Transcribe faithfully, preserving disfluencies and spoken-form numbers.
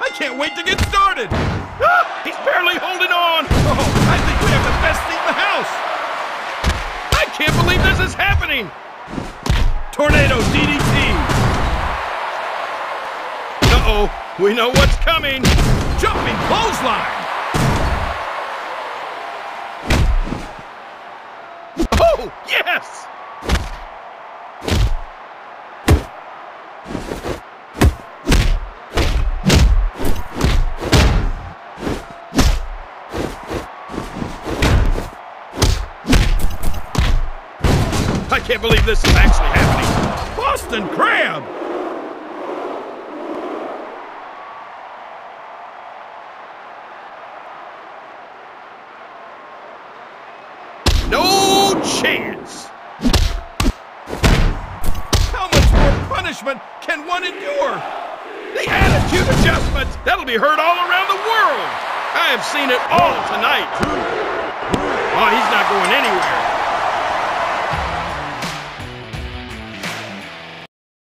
I can't wait to get started! Ah, he's barely holding on! Oh, I think we have the best seat in the house! I can't believe this is happening! Tornado D D T! Uh-oh, we know what's coming! Jumping clothesline! Oh, yes! I can't believe this is actually happening. Boston Crab! No chance! How much more punishment can one endure? The attitude adjustments! That'll be heard all around the world! I have seen it all tonight. Oh, he's not going anywhere.